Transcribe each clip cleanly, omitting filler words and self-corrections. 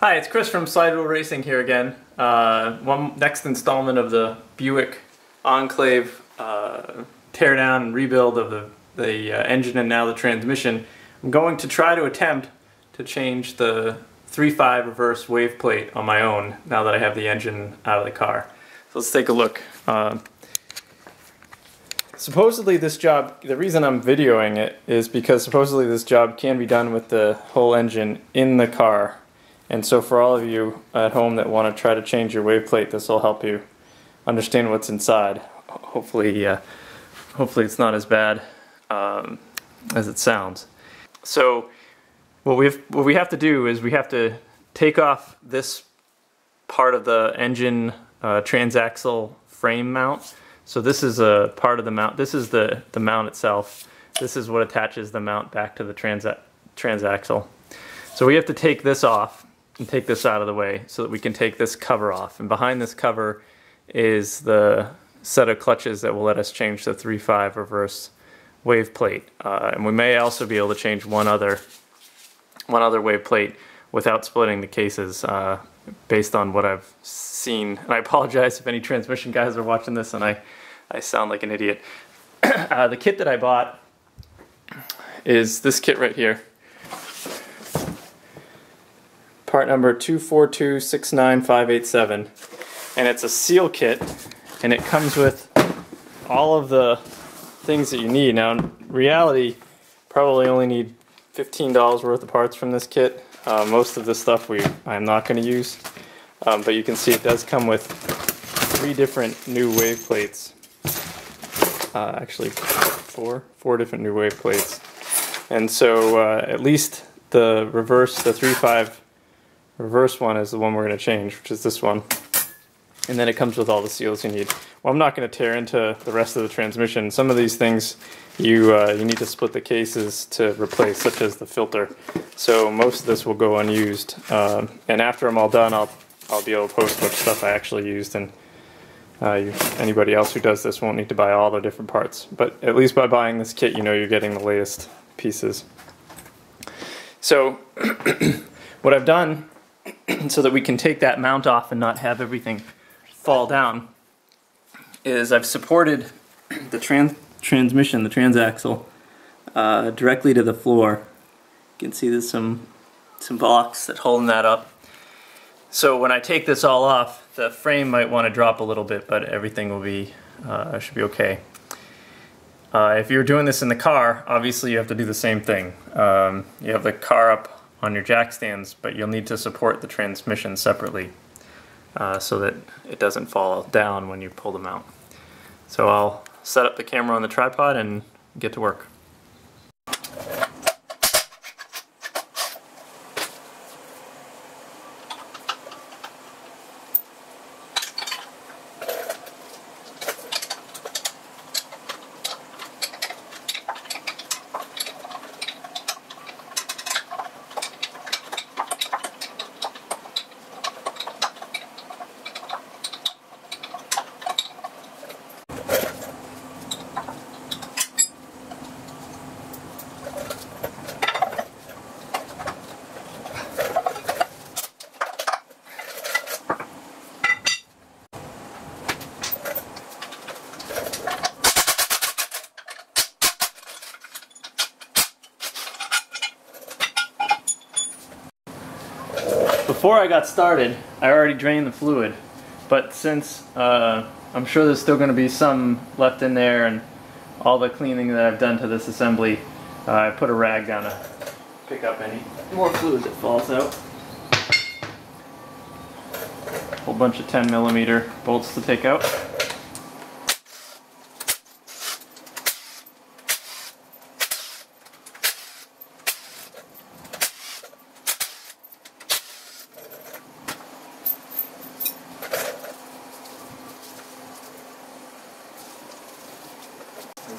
Hi, it's Chris from Sidewheel Racing here again. Next installment of the Buick Enclave teardown and rebuild of the engine and now the transmission. I'm going to try to attempt to change the 3-5-reverse wave plate on my own now that I have the engine out of the car. So let's take a look. Supposedly this job, the reason I'm videoing it is because supposedly this job can be done with the whole engine in the car. And so for all of you at home that want to try to change your wave plate, this will help you understand what's inside. Hopefully, hopefully it's not as bad as it sounds. So what we have to do is we have to take off this part of the engine transaxle frame mount. So this is a part of the mount. This is the mount itself. This is what attaches the mount back to the transaxle. So we have to take this off and take this out of the way so that we can take this cover off. And behind this cover is the set of clutches that will let us change the 3-5 reverse wave plate. And we may also be able to change one other wave plate without splitting the cases based on what I've seen. And I apologize if any transmission guys are watching this and I sound like an idiot. The kit that I bought is this kit right here. Part number 24269587, and it's a seal kit, and it comes with all of the things that you need. Now in reality, probably only need $15 worth of parts from this kit. Most of this stuff I'm not going to use, but you can see it does come with three different new wave plates. Actually, four different new wave plates, and so at least the 3-5 reverse one is the one we're going to change, which is this one. And then it comes with all the seals you need. Well, I'm not going to tear into the rest of the transmission. Some of these things you need to split the cases to replace, such as the filter. So most of this will go unused. And after I'm all done, I'll be able to post which stuff I actually used. And anybody else who does this won't need to buy all the different parts. But at least by buying this kit, you know you're getting the latest pieces. So what I've done, so that we can take that mount off and not have everything fall down, is I've supported the transmission, the transaxle, directly to the floor. You can see there's some blocks that holding that up. So when I take this all off, the frame might want to drop a little bit, but everything will be should be okay. If you're doing this in the car, obviously you have to do the same thing. You have the car up on your jack stands, but you'll need to support the transmission separately so that it doesn't fall down when you pull them out. So I'll set up the camera on the tripod and get to work. Before I got started, I already drained the fluid, but since I'm sure there's still going to be some left in there and all the cleaning that I've done to this assembly, I put a rag down to pick up any more fluid that falls out. A whole bunch of 10mm bolts to take out.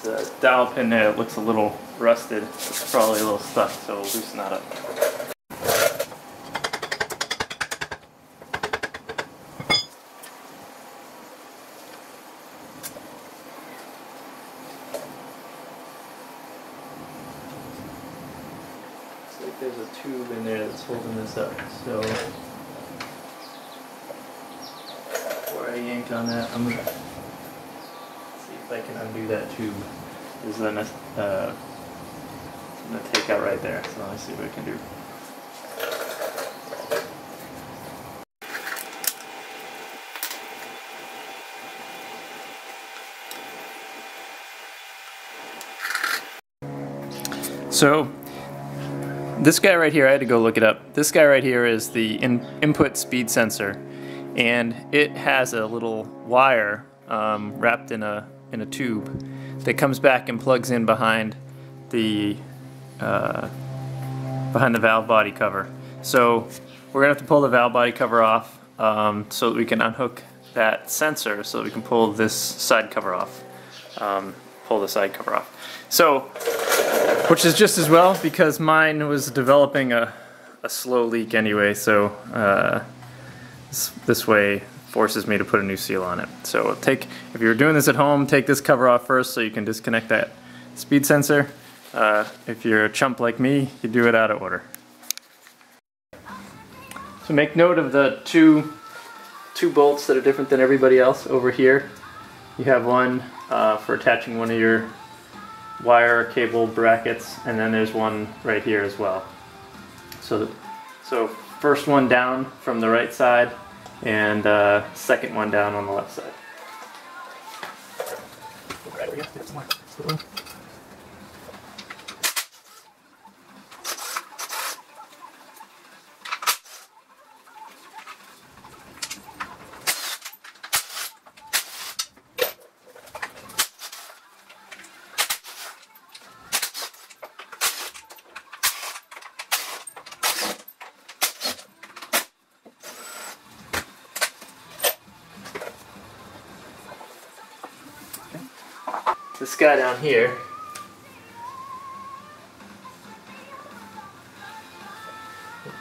There's a dowel pin there that looks a little rusted. It's probably a little stuck, so we'll loosen that up. Looks like there's a tube in there that's holding this up, so yanked on that. I'm gonna see if I can undo that tube. This is I'm gonna take out right there. So let me see what I can do. So this guy right here, I had to go look it up. This guy right here is the input speed sensor, and it has a little wire wrapped in a tube that comes back and plugs in behind the valve body cover. So we're gonna have to pull the valve body cover off so that we can unhook that sensor, so that we can pull this side cover off. Pull the side cover off. So, which is just as well, because mine was developing a slow leak anyway, so this way forces me to put a new seal on it. So if you're doing this at home, take this cover off first so you can disconnect that speed sensor. If you're a chump like me, you do it out of order. So make note of the two bolts that are different than everybody else over here. You have one for attaching one of your wire cable brackets, and then there's one right here as well. So first one down from the right side, and second one down on the left side. Right, yeah, there's one. This guy down here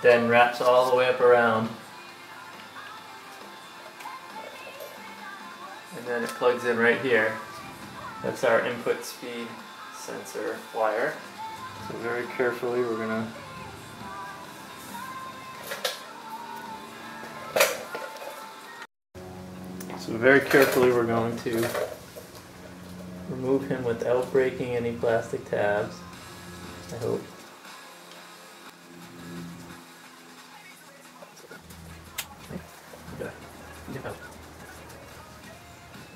then wraps all the way up around, and then it plugs in right here. That's our input speed sensor wire. So very carefully we're gonna remove him without breaking any plastic tabs, I hope.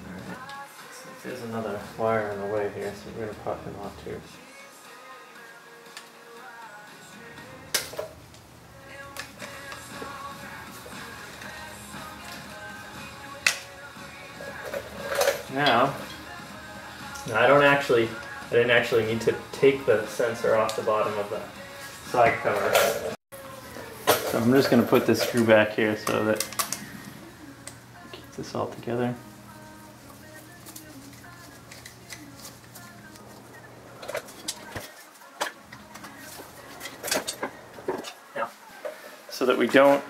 Alright, there's another wire in the way here, so we're going to pop him off too. Now, I didn't actually need to take the sensor off the bottom of the side cover. So I'm just going to put this screw back here so that it keeps this all together. Now, so that we don't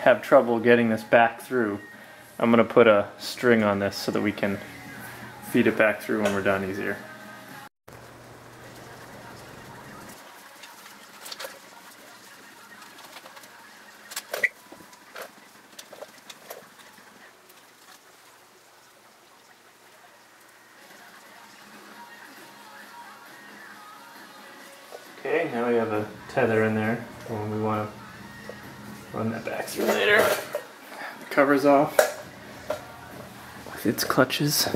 have trouble getting this back through, I'm going to put a string on this so that we can feed it back through when we're done easier. Okay, now we have a tether in there and we want to run that back through later. The cover's off with its clutches.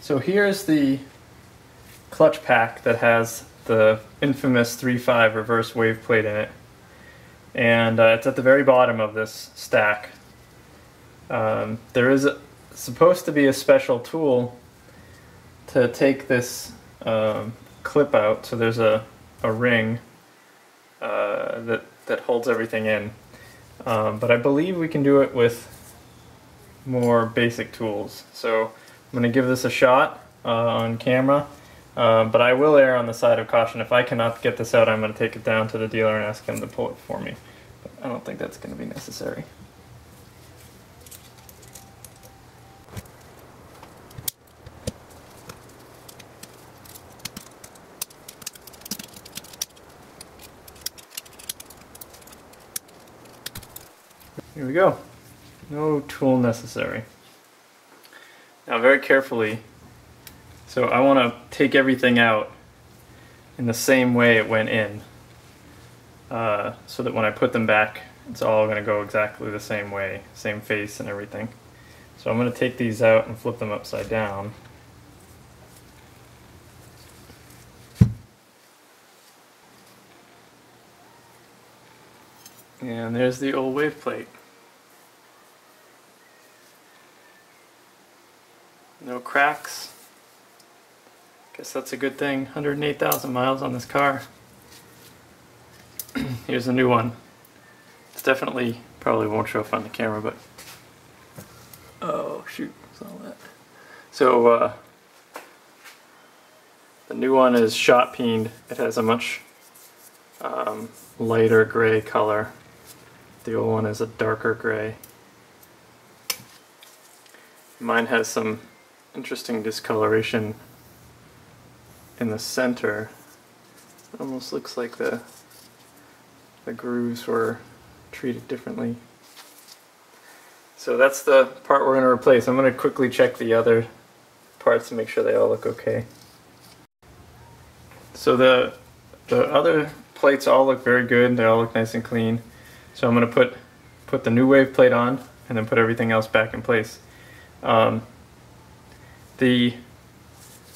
So here's the clutch pack that has the infamous 3-5 reverse wave plate in it, and it's at the very bottom of this stack. There is supposed to be a special tool to take this clip out, so there's a ring that holds everything in, but I believe we can do it with more basic tools. So I'm going to give this a shot on camera, but I will err on the side of caution. If I cannot get this out, I'm going to take it down to the dealer and ask him to pull it for me. I don't think that's going to be necessary. Here we go. No tool necessary. Now very carefully, so I want to take everything out in the same way it went in, so that when I put them back, it's all going to go exactly the same way, same face and everything. So I'm going to take these out and flip them upside down. And there's the old wave plate. No cracks. Guess that's a good thing. 108,000 miles on this car. Here's a new one. It's definitely probably won't show up on the camera, but oh shoot, saw that. So the new one is shot peened. It has a much lighter gray color. The old one is a darker gray. Mine has some interesting discoloration in the center. It almost looks like the grooves were treated differently. So that's the part we're going to replace. I'm going to quickly check the other parts to make sure they all look okay. So the other plates all look very good. They all look nice and clean. So I'm going to put the new wave plate on and then put everything else back in place. The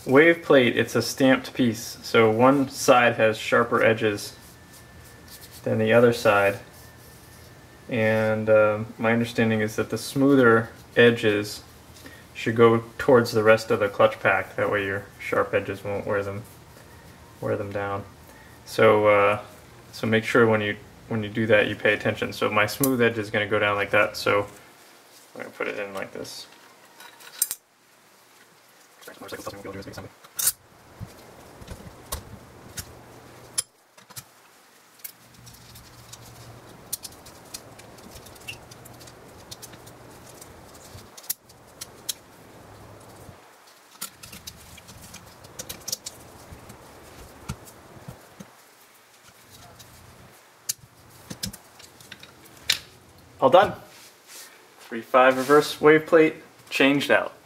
wave plate, it's a stamped piece, so one side has sharper edges than the other side, and my understanding is that the smoother edges should go towards the rest of the clutch pack, that way your sharp edges won't wear them down. So so make sure when you do that you pay attention. So my smooth edge is going to go down like that, so I'm going to put it in like this. All done. 3-5 reverse wave plate changed out.